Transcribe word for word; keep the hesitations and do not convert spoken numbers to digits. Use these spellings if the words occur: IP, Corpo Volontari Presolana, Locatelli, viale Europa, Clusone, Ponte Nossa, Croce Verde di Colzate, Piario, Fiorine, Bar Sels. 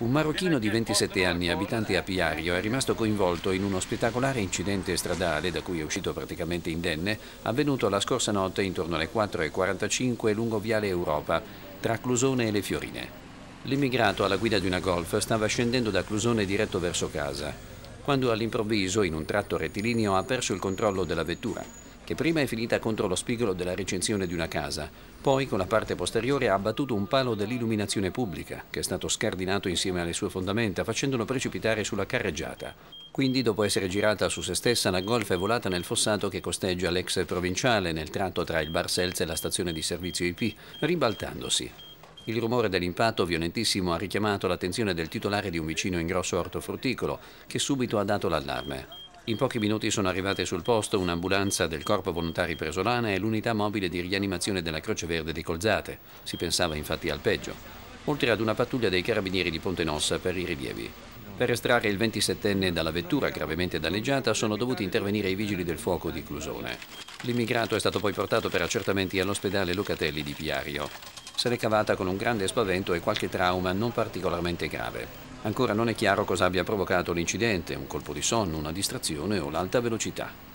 Un marocchino di ventisette anni, abitante a Piario, è rimasto coinvolto in uno spettacolare incidente stradale, da cui è uscito praticamente indenne, avvenuto la scorsa notte intorno alle quattro e quarantacinque lungo viale Europa, tra Clusone e le Fiorine. L'immigrato alla guida di una Golf stava scendendo da Clusone diretto verso casa, quando all'improvviso, in un tratto rettilineo, ha perso il controllo della vettura, che prima è finita contro lo spigolo della recinzione di una casa, poi con la parte posteriore ha abbattuto un palo dell'illuminazione pubblica, che è stato scardinato insieme alle sue fondamenta, facendolo precipitare sulla carreggiata. Quindi, dopo essere girata su se stessa, la Golf è volata nel fossato che costeggia l'ex provinciale nel tratto tra il Bar Sels e la stazione di servizio I P, ribaltandosi. Il rumore dell'impatto violentissimo ha richiamato l'attenzione del titolare di un vicino ingrosso ortofrutticolo, che subito ha dato l'allarme. In pochi minuti sono arrivate sul posto un'ambulanza del Corpo Volontari Presolana e l'unità mobile di rianimazione della Croce Verde di Colzate. Si pensava infatti al peggio, oltre ad una pattuglia dei carabinieri di Ponte Nossa per i rilievi. Per estrarre il ventisettenne dalla vettura gravemente danneggiata sono dovuti intervenire i vigili del fuoco di Clusone. L'immigrato è stato poi portato per accertamenti all'ospedale Locatelli di Piario. Se l'è cavata con un grande spavento e qualche trauma non particolarmente grave. Ancora non è chiaro cosa abbia provocato l'incidente, un colpo di sonno, una distrazione o l'alta velocità.